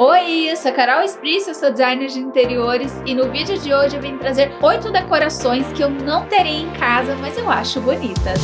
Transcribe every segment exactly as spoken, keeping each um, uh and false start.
Oi, eu sou a Carol Esprício, eu sou designer de interiores e no vídeo de hoje eu vim trazer oito decorações que eu não terei em casa, mas eu acho bonitas.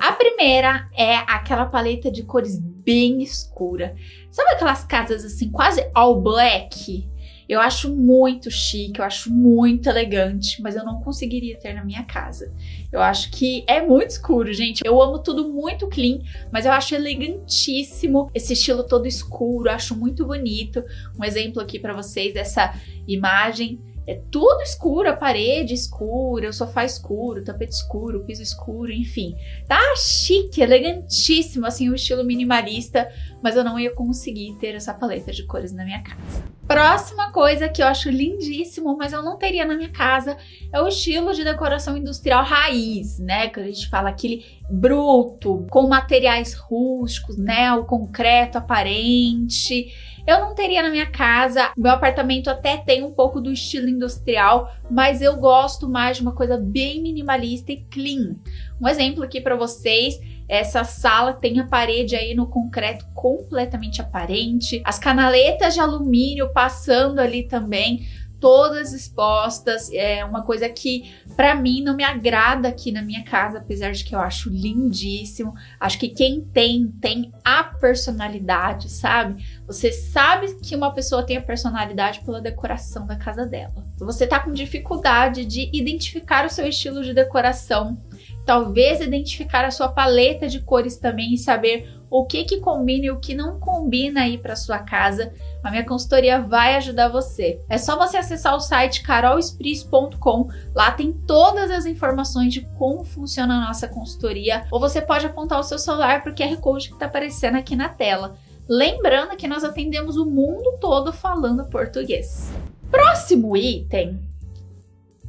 A primeira é aquela paleta de cores bem escura. Sabe aquelas casas assim, quase all black? Eu acho muito chique, eu acho muito elegante, mas eu não conseguiria ter na minha casa. Eu acho que é muito escuro, gente. Eu amo tudo muito clean, mas eu acho elegantíssimo esse estilo todo escuro, eu acho muito bonito. Um exemplo aqui para vocês dessa imagem. É tudo escuro, a parede escura, o sofá escuro, o tapete escuro, o piso escuro, enfim. Tá chique, elegantíssimo, assim, o estilo minimalista, mas eu não ia conseguir ter essa paleta de cores na minha casa. Próxima coisa que eu acho lindíssimo, mas eu não teria na minha casa, é o estilo de decoração industrial raiz, né? Que a gente fala aquele bruto, com materiais rústicos, né? O concreto aparente. Eu não teria na minha casa, meu apartamento até tem um pouco do estilo industrial, mas eu gosto mais de uma coisa bem minimalista e clean. Um exemplo aqui para vocês, essa sala tem a parede aí no concreto completamente aparente, as canaletas de alumínio passando ali também, todas expostas, é uma coisa que pra mim não me agrada aqui na minha casa, apesar de que eu acho lindíssimo. Acho que quem tem, tem a personalidade, sabe? Você sabe que uma pessoa tem a personalidade pela decoração da casa dela. Se você tá com dificuldade de identificar o seu estilo de decoração, talvez identificar a sua paleta de cores também e saber o que que combina e o que não combina aí para sua casa, a minha consultoria vai ajudar você. É só você acessar o site carol esprício ponto com, lá tem todas as informações de como funciona a nossa consultoria, ou você pode apontar o seu celular para o Q R Code que está aparecendo aqui na tela. Lembrando que nós atendemos o mundo todo falando português. Próximo item,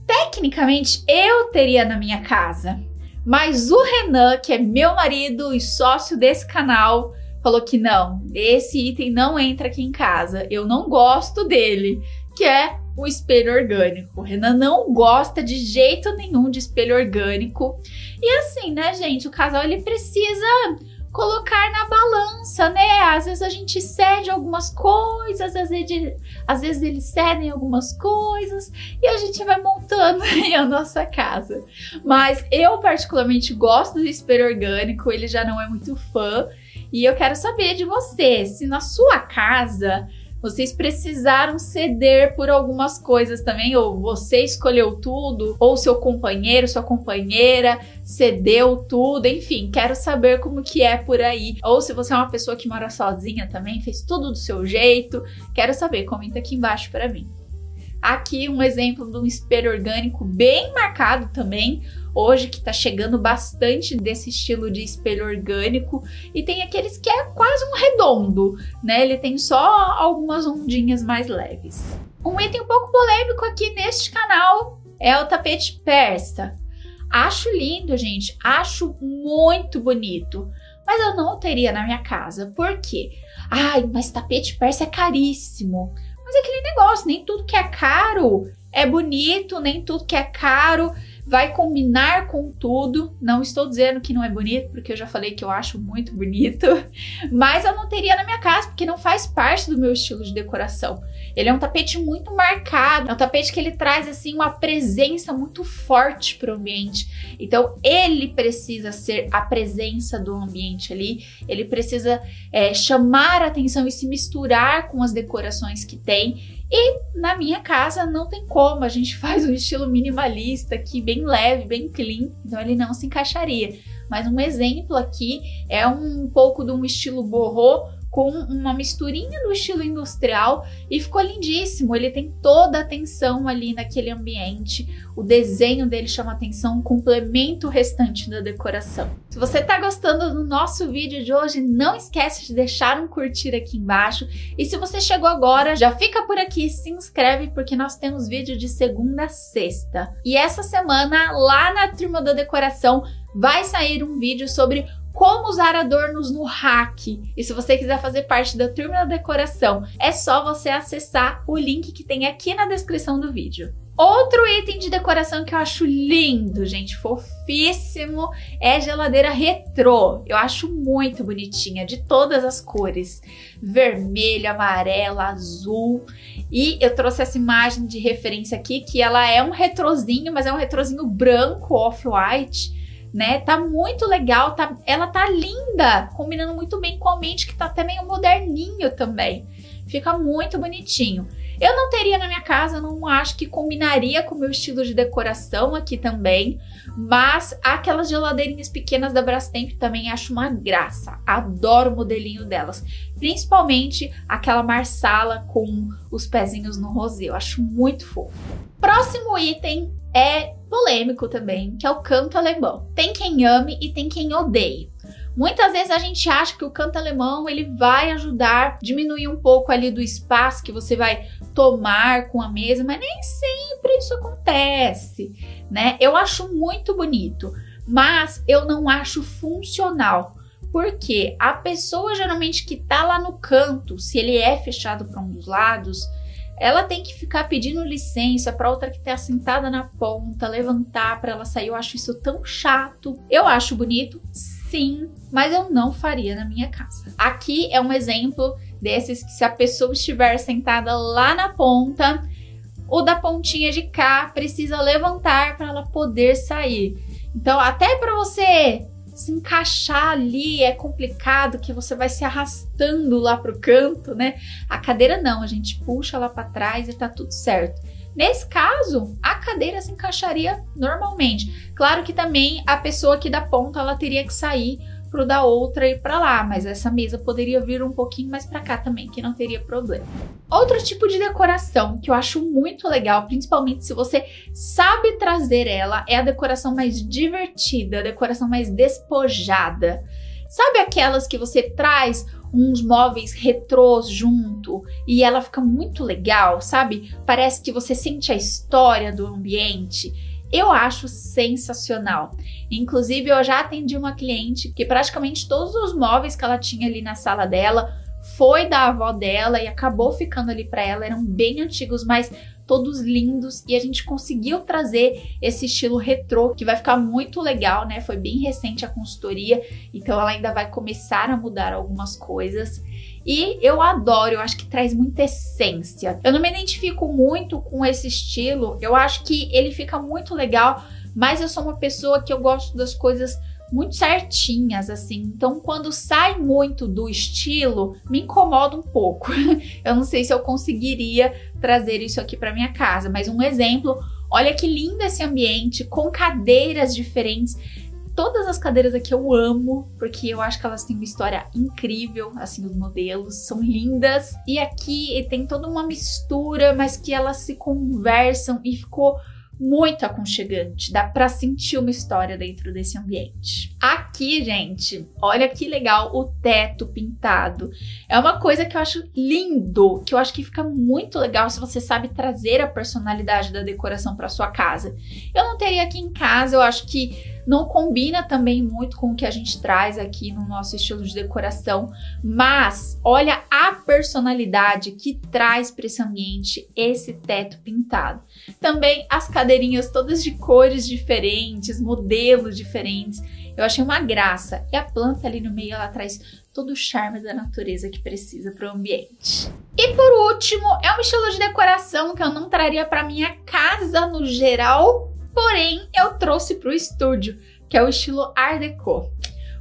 tecnicamente eu teria na minha casa, mas o Renan, que é meu marido e sócio desse canal, falou que não, esse item não entra aqui em casa, eu não gosto dele, que é o espelho orgânico. O Renan não gosta de jeito nenhum de espelho orgânico. E assim, né, gente, o casal ele precisa colocar na balança, né? Às vezes a gente cede algumas coisas, às vezes, às vezes eles cedem algumas coisas e a gente vai montando aí a nossa casa. Mas eu particularmente gosto do espelho orgânico, ele já não é muito fã, e eu quero saber de você, se na sua casa vocês precisaram ceder por algumas coisas também, ou você escolheu tudo, ou seu companheiro, sua companheira cedeu tudo, enfim, quero saber como que é por aí. Ou se você é uma pessoa que mora sozinha também, fez tudo do seu jeito, quero saber, comenta aqui embaixo para mim. Aqui um exemplo de um espelho orgânico bem marcado também, hoje que tá chegando bastante desse estilo de espelho orgânico, e tem aqueles que é quase um redondo, né? Ele tem só algumas ondinhas mais leves. Um item um pouco polêmico aqui neste canal é o tapete persa. Acho lindo, gente, acho muito bonito, mas eu não teria na minha casa. Por quê? Ai, mas tapete persa é caríssimo. Mas é aquele negócio, nem tudo que é caro é bonito, nem tudo que é caro vai combinar com tudo. Não estou dizendo que não é bonito, porque eu já falei que eu acho muito bonito, mas eu não teria na minha casa, porque não faz parte do meu estilo de decoração. Ele é um tapete muito marcado, é um tapete que ele traz assim uma presença muito forte para o ambiente. Então ele precisa ser a presença do ambiente ali, ele precisa é, chamar a atenção e se misturar com as decorações que tem. E na minha casa não tem como, a gente faz um estilo minimalista aqui, bem leve, bem clean, então ele não se encaixaria. Mas um exemplo aqui é um pouco de um estilo boho, com uma misturinha do estilo industrial, e ficou lindíssimo, ele tem toda a atenção ali naquele ambiente, o desenho dele chama atenção, complementa o restante da decoração. Se você tá gostando do nosso vídeo de hoje, não esquece de deixar um curtir aqui embaixo, e se você chegou agora, já fica por aqui, se inscreve, porque nós temos vídeo de segunda a sexta. E essa semana, lá na Turma da Decoração, vai sair um vídeo sobre como usar adornos no hack. E se você quiser fazer parte da Turma da Decoração, é só você acessar o link que tem aqui na descrição do vídeo. Outro item de decoração que eu acho lindo, gente, fofíssimo, é geladeira retrô. Eu acho muito bonitinha, de todas as cores, vermelho, amarelo, azul. E eu trouxe essa imagem de referência aqui, que ela é um retrozinho, mas é um retrozinho branco, off-white, né? Tá muito legal, tá... ela tá linda, combinando muito bem com o ambiente, que tá até meio moderninho também. Fica muito bonitinho. Eu não teria na minha casa, não acho que combinaria com o meu estilo de decoração aqui também, mas aquelas geladeirinhas pequenas da Brastemp também acho uma graça. Adoro o modelinho delas, principalmente aquela marsala com os pezinhos no rosê, eu acho muito fofo. Próximo item é polêmico também, que é o canto alemão. Tem quem ame e tem quem odeie. Muitas vezes a gente acha que o canto alemão ele vai ajudar a diminuir um pouco ali do espaço que você vai tomar com a mesa, mas nem sempre isso acontece, né? Eu acho muito bonito, mas eu não acho funcional, porque a pessoa geralmente que tá lá no canto, se ele é fechado para um dos lados, ela tem que ficar pedindo licença para outra que tá sentada na ponta, levantar para ela sair. Eu acho isso tão chato. Eu acho bonito, sim, mas eu não faria na minha casa. Aqui é um exemplo desses que se a pessoa estiver sentada lá na ponta, o da pontinha de cá precisa levantar para ela poder sair. Então, até para você se encaixar ali é complicado, que você vai se arrastando lá pro canto, né? A cadeira não, a gente puxa lá para trás e tá tudo certo. Nesse caso, a cadeira se encaixaria normalmente. Claro que também a pessoa aqui da ponta, ela teria que sair pro da outra ir para lá, mas essa mesa poderia vir um pouquinho mais para cá também, que não teria problema. Outro tipo de decoração que eu acho muito legal, principalmente se você sabe trazer ela, é a decoração mais divertida, a decoração mais despojada. Sabe aquelas que você traz uns móveis retrôs junto e ela fica muito legal, sabe? Parece que você sente a história do ambiente. Eu acho sensacional. Inclusive, eu já atendi uma cliente que praticamente todos os móveis que ela tinha ali na sala dela foi da avó dela e acabou ficando ali para ela. Eram bem antigos, mas todos lindos, e a gente conseguiu trazer esse estilo retrô, que vai ficar muito legal, né? Foi bem recente a consultoria, então ela ainda vai começar a mudar algumas coisas. E eu adoro, eu acho que traz muita essência. Eu não me identifico muito com esse estilo, eu acho que ele fica muito legal, mas eu sou uma pessoa que eu gosto das coisas muito certinhas, assim. Então, quando sai muito do estilo, me incomoda um pouco. Eu não sei se eu conseguiria trazer isso aqui para minha casa, mas um exemplo, olha que lindo esse ambiente, com cadeiras diferentes. Todas as cadeiras aqui eu amo, porque eu acho que elas têm uma história incrível, assim, os modelos são lindas. E aqui tem toda uma mistura, mas que elas se conversam e ficou muito aconchegante. Dá pra sentir uma história dentro desse ambiente. Aqui, gente, olha que legal o teto pintado. É uma coisa que eu acho lindo, que eu acho que fica muito legal se você sabe trazer a personalidade da decoração pra sua casa. Eu não teria aqui em casa, eu acho que não combina também muito com o que a gente traz aqui no nosso estilo de decoração, mas olha a personalidade que traz para esse ambiente esse teto pintado. Também as cadeirinhas todas de cores diferentes, modelos diferentes. Eu achei uma graça. E a planta ali no meio, ela traz todo o charme da natureza que precisa para o ambiente. E por último, é um estilo de decoração que eu não traria para minha casa no geral, porém, eu trouxe para o estúdio, que é o estilo Art Deco.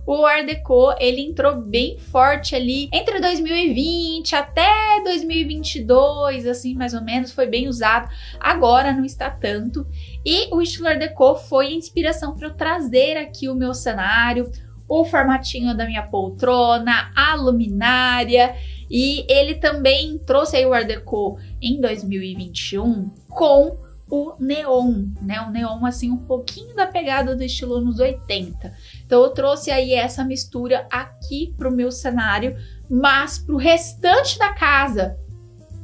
O Art Deco, ele entrou bem forte ali entre dois mil e vinte até dois mil e vinte e dois, assim, mais ou menos, foi bem usado. Agora não está tanto. E o estilo Art Deco foi a inspiração para eu trazer aqui o meu cenário, o formatinho da minha poltrona, a luminária. E ele também trouxe aí o Art Deco em dois mil e vinte e um com o neon, né? O neon, assim, um pouquinho da pegada do estilo nos oitenta. Então eu trouxe aí essa mistura aqui pro meu cenário, mas pro restante da casa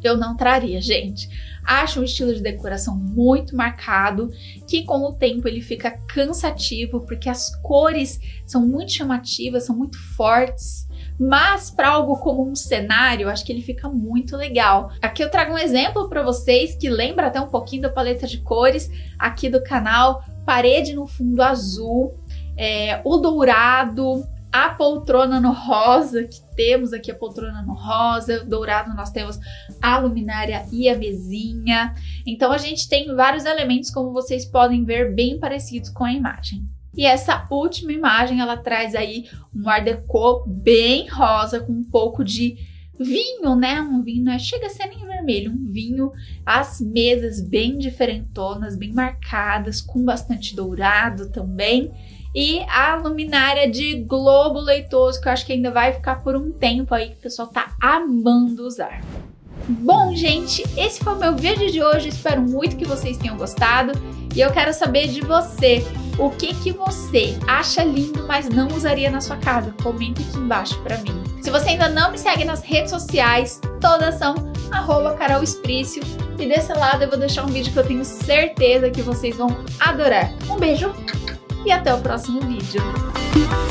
eu não traria, gente. Acho um estilo de decoração muito marcado, que com o tempo ele fica cansativo, porque as cores são muito chamativas, são muito fortes, mas para algo como um cenário, acho que ele fica muito legal. Aqui eu trago um exemplo para vocês que lembra até um pouquinho da paleta de cores aqui do canal. Parede no fundo azul, é, o dourado, a poltrona no rosa, que temos aqui a poltrona no rosa, dourado nós temos a luminária e a mesinha. Então a gente tem vários elementos, como vocês podem ver, bem parecidos com a imagem. E essa última imagem, ela traz aí um Art Deco bem rosa, com um pouco de vinho, né? Um vinho, né? Chega a ser nem vermelho, um vinho. As mesas bem diferentonas, bem marcadas, com bastante dourado também. E a luminária de globo leitoso, que eu acho que ainda vai ficar por um tempo aí, que o pessoal tá amando usar. Bom, gente, esse foi o meu vídeo de hoje. Espero muito que vocês tenham gostado. E eu quero saber de você, o que que você acha lindo, mas não usaria na sua casa? Comenta aqui embaixo pra mim. Se você ainda não me segue nas redes sociais, todas são arroba Carol Esprício. E desse lado eu vou deixar um vídeo que eu tenho certeza que vocês vão adorar. Um beijo! E até o próximo vídeo.